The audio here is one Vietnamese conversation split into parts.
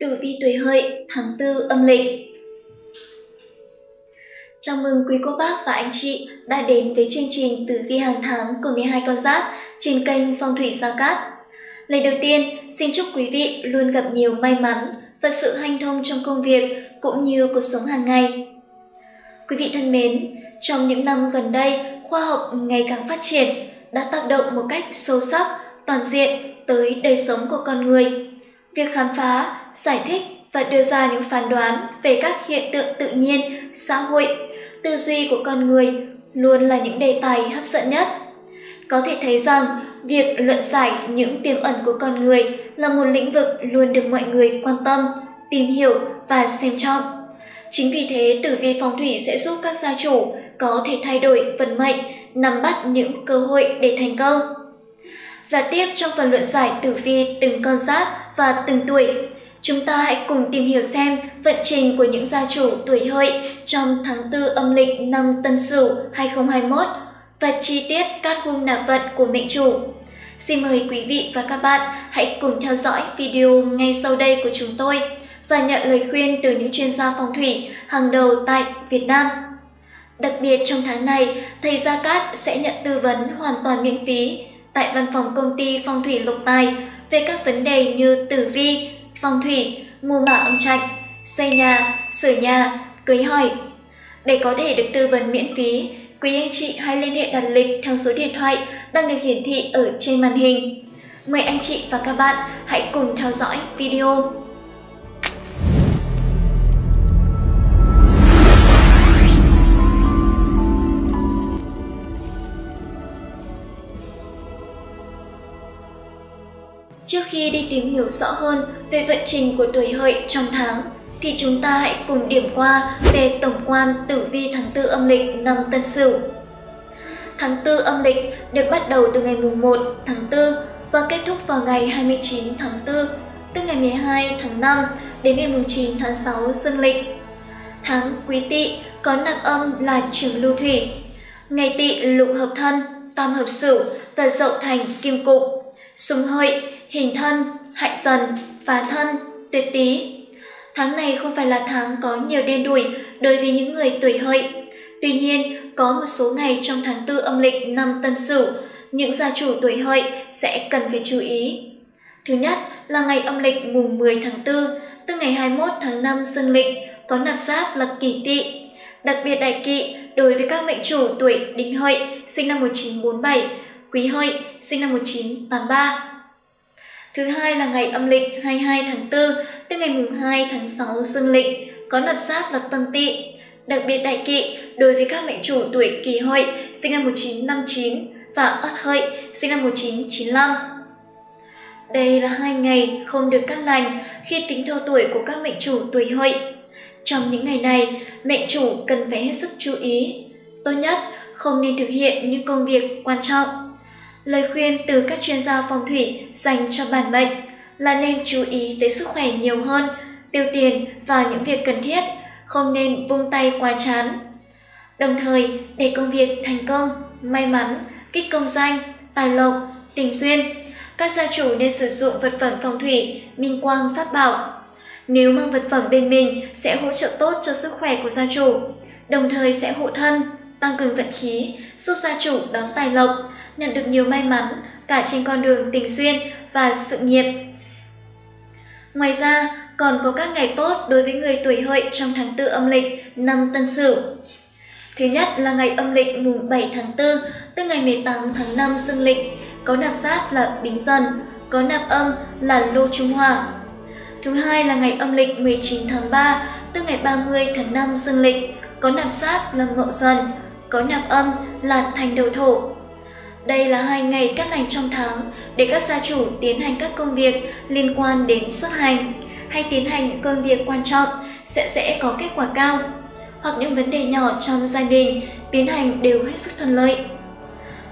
Tử vi tuổi Hợi tháng 4 âm lịch. Chào mừng quý cô bác và anh chị đã đến với chương trình tử vi hàng tháng của 12 con giáp trên kênh Phong Thủy Gia Cát. Lời đầu tiên, xin chúc quý vị luôn gặp nhiều may mắn và sự hanh thông trong công việc cũng như cuộc sống hàng ngày. Quý vị thân mến, trong những năm gần đây, khoa học ngày càng phát triển đã tác động một cách sâu sắc, toàn diện tới đời sống của con người. Việc khám phá, giải thích và đưa ra những phán đoán về các hiện tượng tự nhiên, xã hội, tư duy của con người luôn là những đề tài hấp dẫn nhất. Có thể thấy rằng, việc luận giải những tiềm ẩn của con người là một lĩnh vực luôn được mọi người quan tâm, tìm hiểu và xem trọng. Chính vì thế, tử vi phong thủy sẽ giúp các gia chủ có thể thay đổi vận mệnh, nắm bắt những cơ hội để thành công. Và tiếp trong phần luận giải tử vi từng con giáp và từng tuổi, chúng ta hãy cùng tìm hiểu xem vận trình của những gia chủ tuổi Hợi trong tháng 4 âm lịch năm Tân Sửu 2021 và chi tiết các cung nạp vận của mệnh chủ. Xin mời quý vị và các bạn hãy cùng theo dõi video ngay sau đây của chúng tôi và nhận lời khuyên từ những chuyên gia phong thủy hàng đầu tại Việt Nam. Đặc biệt trong tháng này, thầy Gia Cát sẽ nhận tư vấn hoàn toàn miễn phí tại văn phòng công ty phong thủy Lộc Tài về các vấn đề như tử vi, phong thủy, mua mả âm trạch, xây nhà, sửa nhà, cưới hỏi. Để có thể được tư vấn miễn phí, quý anh chị hãy liên hệ đặt lịch theo số điện thoại đang được hiển thị ở trên màn hình. Mời anh chị và các bạn hãy cùng theo dõi video. Trước khi đi tìm hiểu rõ hơn về vận trình của tuổi Hợi trong tháng, thì chúng ta hãy cùng điểm qua về tổng quan tử vi tháng 4 âm lịch năm Tân Sửu. Tháng 4 âm lịch được bắt đầu từ ngày 1 tháng 4 và kết thúc vào ngày 29 tháng 4, tức ngày 12 tháng 5 đến ngày 9 tháng 6 dương lịch. Tháng Quý Tỵ có nạp âm là trường lưu thủy, ngày Tỵ lục hợp thân, tam hợp Sửu và dậu thành kim cục. Xung Hợi, hình thân, hại dần, phá thân, tuyệt Tý. Tháng này không phải là tháng có nhiều đen đủi đối với những người tuổi Hợi. Tuy nhiên, có một số ngày trong tháng 4 âm lịch năm Tân Sửu, những gia chủ tuổi Hợi sẽ cần phải chú ý. Thứ nhất là ngày âm lịch mùng 10 tháng 4, tức ngày 21 tháng 5 dương lịch, có nạp giáp là kỷ Tỵ. Đặc biệt đại kỵ đối với các mệnh chủ tuổi Đinh Hợi sinh năm 1947, Quý Hợi sinh năm 1983. Thứ hai là ngày âm lịch 22 tháng 4, tức ngày mùng 2 tháng 6 dương lịch, có nạp giáp là Tân Tỵ. Đặc biệt đại kỵ đối với các mệnh chủ tuổi Kỷ Hợi sinh năm 1959 và Ất Hợi sinh năm 1995. Đây là hai ngày không được cát lành khi tính theo tuổi của các mệnh chủ tuổi Hợi. Trong những ngày này, mệnh chủ cần phải hết sức chú ý. Tốt nhất không nên thực hiện những công việc quan trọng. Lời khuyên từ các chuyên gia phong thủy dành cho bản mệnh là nên chú ý tới sức khỏe nhiều hơn, tiêu tiền và những việc cần thiết, không nên buông tay quá chán. Đồng thời, để công việc thành công, may mắn, kích công danh, tài lộc, tình duyên, các gia chủ nên sử dụng vật phẩm phong thủy, minh quang pháp bảo. Nếu mang vật phẩm bên mình sẽ hỗ trợ tốt cho sức khỏe của gia chủ, đồng thời sẽ hộ thân, tăng cường vận khí, giúp gia chủ đón tài lộc, nhận được nhiều may mắn cả trên con đường tình duyên và sự nghiệp. Ngoài ra, còn có các ngày tốt đối với người tuổi Hợi trong tháng 4 âm lịch năm Tân Sửu. Thứ nhất là ngày âm lịch mùng 7 tháng 4, tức ngày 18 tháng 5 dương lịch, có nạp giáp là Bính Dần, có nạp âm là Lô Trung Hòa. Thứ hai là ngày âm lịch 19 tháng 3, tức ngày 30 tháng 5 dương lịch, có nạp giáp là Mậu Dần, có nạp âm là Thành Đầu Thổ. Đây là hai ngày cát lành trong tháng để các gia chủ tiến hành các công việc liên quan đến xuất hành hay tiến hành những công việc quan trọng sẽ có kết quả cao, hoặc những vấn đề nhỏ trong gia đình tiến hành đều hết sức thuận lợi.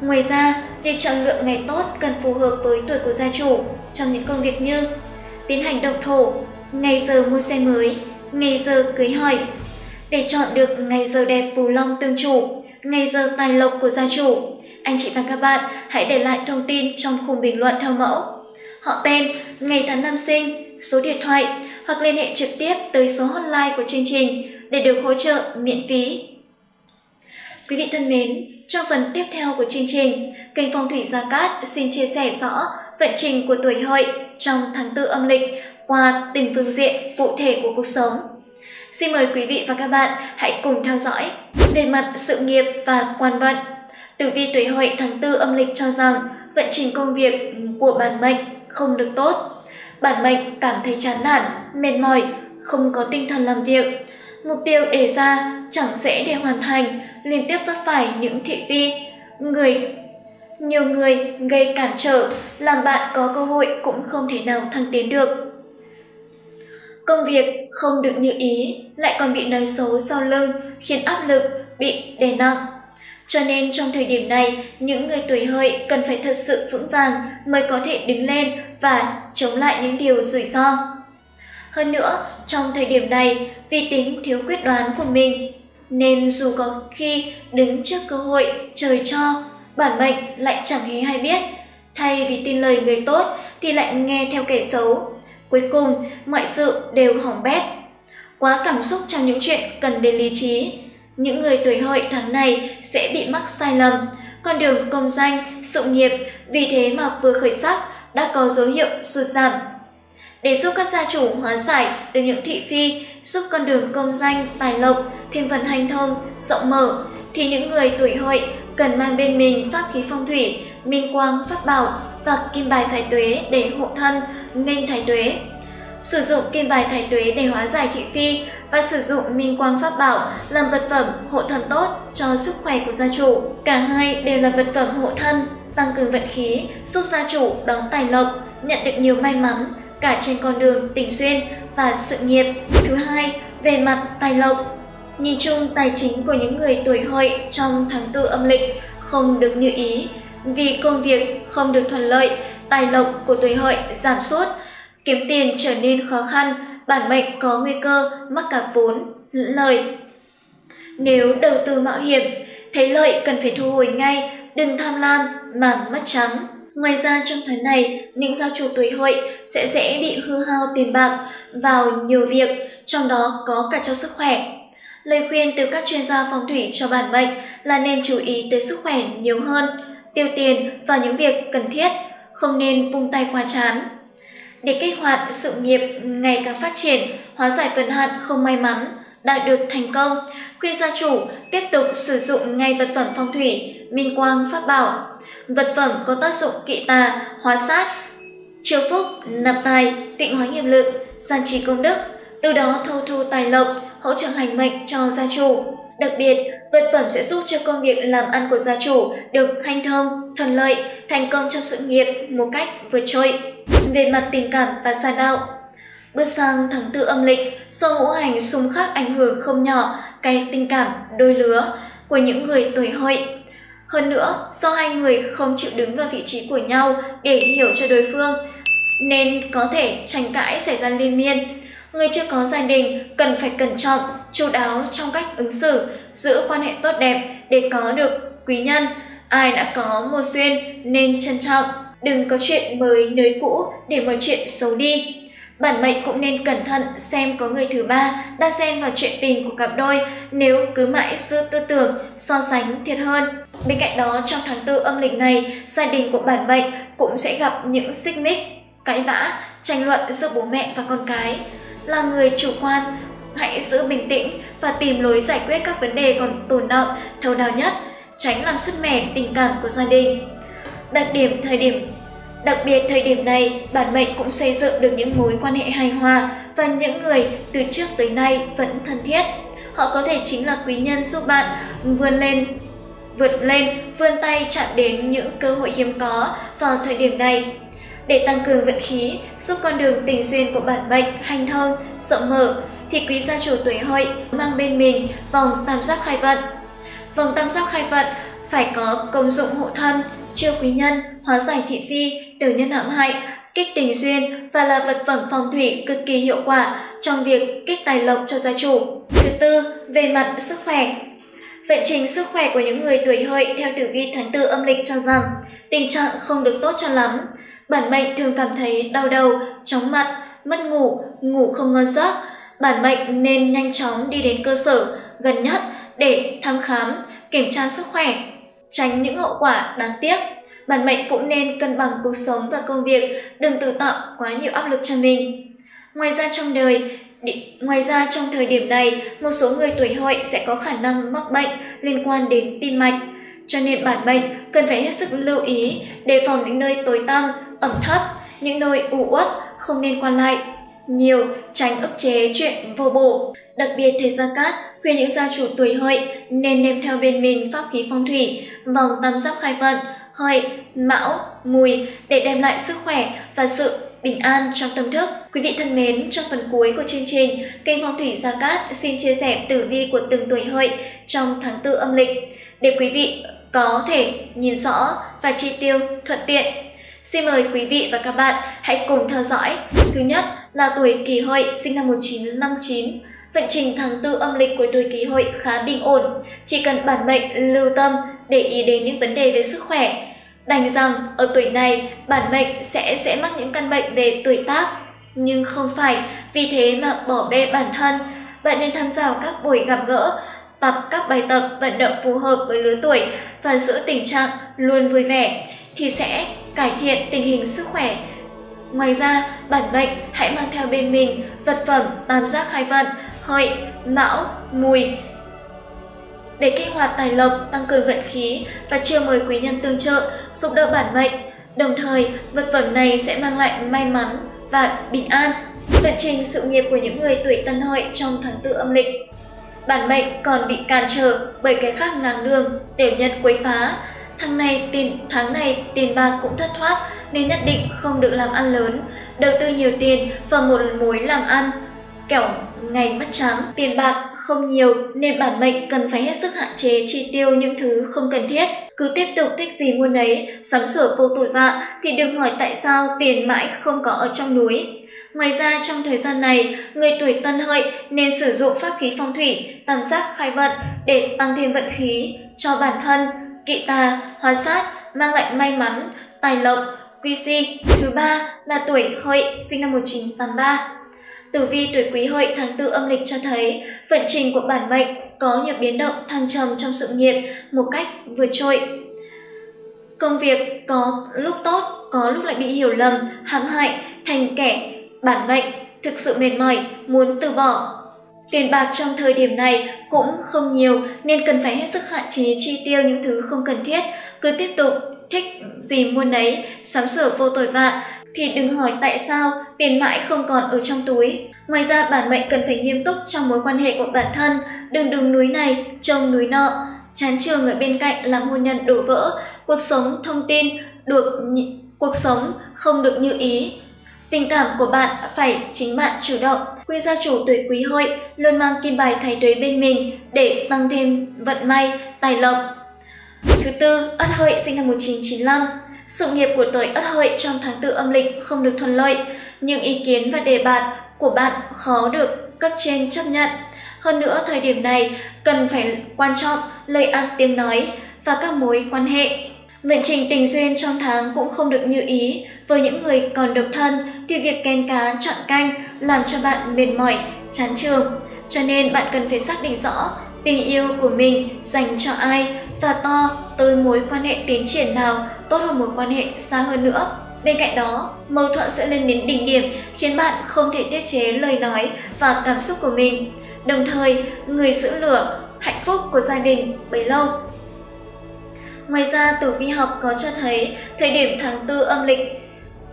Ngoài ra, việc chọn lựa ngày tốt cần phù hợp với tuổi của gia chủ trong những công việc như tiến hành độc thổ, ngày giờ mua xe mới, ngày giờ cưới hỏi. Để chọn được ngày giờ đẹp phù long tương chủ, ngày giờ tài lộc của gia chủ, anh chị và các bạn hãy để lại thông tin trong khung bình luận theo mẫu: họ tên, ngày tháng năm sinh, số điện thoại hoặc liên hệ trực tiếp tới số hotline của chương trình để được hỗ trợ miễn phí. Quý vị thân mến, trong phần tiếp theo của chương trình, kênh Phong Thủy Gia Cát xin chia sẻ rõ vận trình của tuổi Hợi trong tháng 4 âm lịch qua từng phương diện cụ thể của cuộc sống. Xin mời quý vị và các bạn hãy cùng theo dõi. Về mặt sự nghiệp và quan vận, tử vi tuổi Hợi tháng 4 âm lịch cho rằng vận trình công việc của bản mệnh không được tốt. Bản mệnh cảm thấy chán nản, mệt mỏi, không có tinh thần làm việc. Mục tiêu đề ra chẳng dễ để hoàn thành, liên tiếp vấp phải những thị phi. Nhiều người gây cản trở, làm bạn có cơ hội cũng không thể nào thăng tiến được. Công việc không được như ý, lại còn bị nói xấu sau lưng, khiến áp lực bị đè nặng. Cho nên trong thời điểm này, những người tuổi Hợi cần phải thật sự vững vàng mới có thể đứng lên và chống lại những điều rủi ro. Hơn nữa, trong thời điểm này, vì tính thiếu quyết đoán của mình, nên dù có khi đứng trước cơ hội trời cho, bản mệnh lại chẳng hề hay biết. Thay vì tin lời người tốt thì lại nghe theo kẻ xấu. Cuối cùng, mọi sự đều hỏng bét. Quá cảm xúc trong những chuyện cần đến lý trí. Những người tuổi Hợi tháng này sẽ bị mắc sai lầm. Con đường công danh, sự nghiệp vì thế mà vừa khởi sắc đã có dấu hiệu sụt giảm. Để giúp các gia chủ hóa giải được những thị phi, giúp con đường công danh, tài lộc thêm phần hanh thông, rộng mở, thì những người tuổi Hợi cần mang bên mình pháp khí phong thủy, minh quang, pháp bảo và kim bài Thái Tuế để hộ thân, nghênh Thái Tuế. Sử dụng kim bài Thái Tuế để hóa giải thị phi và sử dụng minh quang pháp bảo làm vật phẩm hộ thân tốt cho sức khỏe của gia chủ. Cả hai đều là vật phẩm hộ thân, tăng cường vận khí, giúp gia chủ đón tài lộc, nhận được nhiều may mắn cả trên con đường tình duyên và sự nghiệp. Thứ hai, về mặt tài lộc. Nhìn chung tài chính của những người tuổi Hợi trong tháng 4 âm lịch không được như ý. Vì công việc không được thuận lợi, tài lộc của tuổi Hợi giảm sút, kiếm tiền trở nên khó khăn, bản mệnh có nguy cơ mắc cả vốn, lẫn lời. Nếu đầu tư mạo hiểm, thấy lợi cần phải thu hồi ngay, đừng tham lam mà mất trắng. Ngoài ra trong tháng này, những gia chủ tuổi Hợi sẽ dễ bị hư hao tiền bạc vào nhiều việc, trong đó có cả cho sức khỏe. Lời khuyên từ các chuyên gia phong thủy cho bản mệnh là nên chú ý tới sức khỏe nhiều hơn, tiêu tiền vào những việc cần thiết, không nên buông tay quá chán. Để kích hoạt sự nghiệp ngày càng phát triển, hóa giải phần hạn không may mắn, đạt được thành công, khuyên gia chủ tiếp tục sử dụng ngay vật phẩm phong thủy, minh quang, pháp bảo. Vật phẩm có tác dụng kỵ tà, hóa sát, chiêu phúc, nạp tài, tịnh hóa nghiệp lực, gia trì công đức, từ đó thâu thu tài lộc, hỗ trợ hành mệnh cho gia chủ. Đặc biệt, vật phẩm sẽ giúp cho công việc làm ăn của gia chủ được hanh thông, thuận lợi, thành công trong sự nghiệp một cách vượt trội. Về mặt tình cảm và gia đạo, bước sang tháng 4 âm lịch, do ngũ hành xung khắc ảnh hưởng không nhỏ cái tình cảm đôi lứa của những người tuổi Hợi. Hơn nữa, do hai người không chịu đứng vào vị trí của nhau để hiểu cho đối phương, nên có thể tranh cãi xảy ra liên miên. Người chưa có gia đình cần phải cẩn trọng, chu đáo trong cách ứng xử, giữ quan hệ tốt đẹp để có được quý nhân. Ai đã có một duyên nên trân trọng, đừng có chuyện mới nới cũ để mọi chuyện xấu đi. Bản mệnh cũng nên cẩn thận xem có người thứ ba đã xen vào chuyện tình của cặp đôi, nếu cứ mãi giữ tư tưởng so sánh thiệt hơn. Bên cạnh đó, trong tháng 4 âm lịch này, gia đình của bản mệnh cũng sẽ gặp những xích mích, cãi vã, tranh luận giữa bố mẹ và con cái. Là người chủ quan, hãy giữ bình tĩnh và tìm lối giải quyết các vấn đề còn tồn đọng thấu đáo nhất, tránh làm sứt mẻ tình cảm của gia đình. Đặc biệt thời điểm này, bản mệnh cũng xây dựng được những mối quan hệ hài hòa và những người từ trước tới nay vẫn thân thiết. Họ có thể chính là quý nhân giúp bạn vươn tay chạm đến những cơ hội hiếm có vào thời điểm này. Để tăng cường vận khí, giúp con đường tình duyên của bản mệnh hanh thông, rộng mở, thì quý gia chủ tuổi Hợi mang bên mình vòng tam giác khai vận. Vòng tam giác khai vận phải có công dụng hộ thân, chiêu quý nhân, hóa giải thị phi, tiểu nhân hãm hại, kích tình duyên và là vật phẩm phong thủy cực kỳ hiệu quả trong việc kích tài lộc cho gia chủ. Thứ tư, về mặt sức khỏe. Vận trình sức khỏe của những người tuổi Hợi theo tử vi tháng 4 âm lịch cho rằng tình trạng không được tốt cho lắm. Bản mệnh thường cảm thấy đau đầu, chóng mặt, mất ngủ, ngủ không ngon giấc. Bản mệnh nên nhanh chóng đi đến cơ sở gần nhất để thăm khám, kiểm tra sức khỏe, tránh những hậu quả đáng tiếc. Bản mệnh cũng nên cân bằng cuộc sống và công việc, đừng tự tạo quá nhiều áp lực cho mình. Ngoài ra trong thời điểm này, một số người tuổi Hợi sẽ có khả năng mắc bệnh liên quan đến tim mạch, cho nên bản mệnh cần phải hết sức lưu ý, đề phòng những nơi tối tăm, ẩm thấp, những nơi u uất không nên qua lại nhiều, tránh ức chế chuyện vô bổ. Đặc biệt thầy Gia Cát khuyên những gia chủ tuổi Hợi nên đem theo bên mình pháp khí phong thủy, vòng tam giác khai vận Hợi, Mão, Mùi để đem lại sức khỏe và sự bình an trong tâm thức. Quý vị thân mến, trong phần cuối của chương trình, kênh Phong Thủy Gia Cát xin chia sẻ tử vi của từng tuổi Hợi trong tháng 4 âm lịch để quý vị có thể nhìn rõ và chi tiêu thuận tiện. Xin mời quý vị và các bạn hãy cùng theo dõi. Thứ nhất là tuổi Kỷ Hợi sinh năm 1959. Vận trình tháng 4 âm lịch của tuổi Kỷ Hợi khá bình ổn, chỉ cần bản mệnh lưu tâm để ý đến những vấn đề về sức khỏe. Đành rằng ở tuổi này bản mệnh sẽ mắc những căn bệnh về tuổi tác, nhưng không phải vì thế mà bỏ bê bản thân. Bạn nên tham gia các buổi gặp gỡ, tập các bài tập vận động phù hợp với lứa tuổi và giữ tình trạng luôn vui vẻ thì sẽ cải thiện tình hình sức khỏe. Ngoài ra, bản mệnh hãy mang theo bên mình vật phẩm tam giác khai vận Hợi, Mão, Mùi để kích hoạt tài lộc, tăng cường vận khí và chiêu mời quý nhân tương trợ giúp đỡ bản mệnh. Đồng thời, vật phẩm này sẽ mang lại may mắn và bình an. Vận trình sự nghiệp của những người tuổi Tân Hợi trong tháng 4 âm lịch. Bản mệnh còn bị cản trở bởi cái khác ngang đường, tiểu nhân quấy phá. Tháng này tiền bạc cũng thất thoát nên nhất định không được làm ăn lớn, đầu tư nhiều tiền vào một mối làm ăn, kẻo ngày mất trắng. Tiền bạc không nhiều nên bản mệnh cần phải hết sức hạn chế chi tiêu những thứ không cần thiết. Cứ tiếp tục thích gì mua nấy, sắm sửa vô tội vạ thì đừng hỏi tại sao tiền mãi không có ở trong núi. Ngoài ra, trong thời gian này, người tuổi Tân Hợi nên sử dụng pháp khí phong thủy tam giác khai vận để tăng thêm vận khí cho bản thân, kỵ tà, hóa sát, mang lại may mắn, tài lộc, quy si. Thứ ba là tuổi Hợi sinh năm 1983. Tử vi tuổi Quý Hợi tháng 4 âm lịch cho thấy vận trình của bản mệnh có nhiều biến động thăng trầm trong sự nghiệp một cách vượt trội. Công việc có lúc tốt, có lúc lại bị hiểu lầm, hãm hại, thành kẻ. Bản mệnh thực sự mệt mỏi, muốn từ bỏ. Tiền bạc trong thời điểm này cũng không nhiều nên cần phải hết sức hạn chế chi tiêu những thứ không cần thiết. Cứ tiếp tục thích gì mua nấy, sắm sửa vô tội vạ thì đừng hỏi tại sao tiền mãi không còn ở trong túi. Ngoài ra, bản mệnh cần phải nghiêm túc trong mối quan hệ của bản thân, đừng đứng núi này trông núi nọ, chán chường người bên cạnh làm hôn nhân đổ vỡ, cuộc sống không được như ý. Tình cảm của bạn phải chính bạn chủ động. Quý gia chủ tuổi Quý Hợi luôn mang kim bài Thái Tuế bên mình để tăng thêm vận may, tài lộc. Thứ tư, Ất Hợi sinh năm 1995. Sự nghiệp của tuổi Ất Hợi trong tháng 4 âm lịch không được thuận lợi, nhưng ý kiến và đề bạt của bạn khó được cấp trên chấp nhận. Hơn nữa, thời điểm này cần phải quan trọng lời ăn tiếng nói và các mối quan hệ. Vận trình tình duyên trong tháng cũng không được như ý. Với những người còn độc thân thì việc kén cá chọn canh làm cho bạn mệt mỏi, chán chường. Cho nên bạn cần phải xác định rõ tình yêu của mình dành cho ai và to tới mối quan hệ tiến triển nào tốt hơn mối quan hệ xa hơn nữa. Bên cạnh đó, mâu thuẫn sẽ lên đến đỉnh điểm khiến bạn không thể tiết chế lời nói và cảm xúc của mình. Đồng thời, người giữ lửa hạnh phúc của gia đình bấy lâu. Ngoài ra, tử vi học có cho thấy thời điểm tháng 4 âm lịch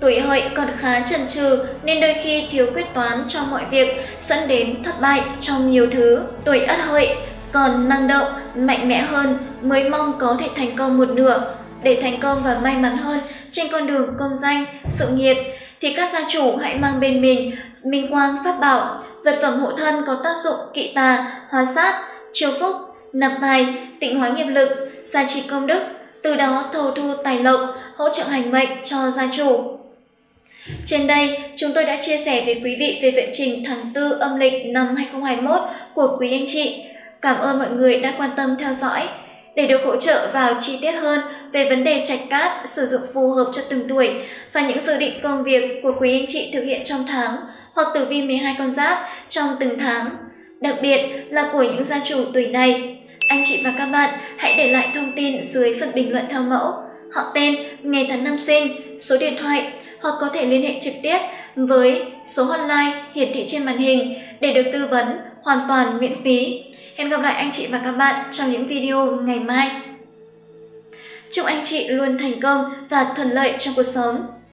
tuổi Hợi còn khá chần chừ nên đôi khi thiếu quyết toán trong mọi việc dẫn đến thất bại trong nhiều thứ. Tuổi Ất Hợi còn năng động, mạnh mẽ hơn, mới mong có thể thành công một nửa. Để thành công và may mắn hơn trên con đường công danh, sự nghiệp thì các gia chủ hãy mang bên mình minh quang pháp bảo, vật phẩm hộ thân có tác dụng kỵ tà, hóa sát, chiêu phúc, nạp tài, tịnh hóa nghiệp lực, gia trì công đức, từ đó thâu thu tài lộc, hỗ trợ hành mệnh cho gia chủ. Trên đây, chúng tôi đã chia sẻ với quý vị về vận trình tháng 4 âm lịch năm 2021 của quý anh chị. Cảm ơn mọi người đã quan tâm theo dõi. Để được hỗ trợ vào chi tiết hơn về vấn đề trạch cát sử dụng phù hợp cho từng tuổi và những dự định công việc của quý anh chị thực hiện trong tháng, hoặc tử vi 12 con giáp trong từng tháng, đặc biệt là của những gia chủ tuổi này. Anh chị và các bạn hãy để lại thông tin dưới phần bình luận theo mẫu họ tên, ngày tháng năm sinh, số điện thoại, hoặc có thể liên hệ trực tiếp với số hotline hiển thị trên màn hình để được tư vấn hoàn toàn miễn phí. Hẹn gặp lại anh chị và các bạn trong những video ngày mai. Chúc anh chị luôn thành công và thuận lợi trong cuộc sống.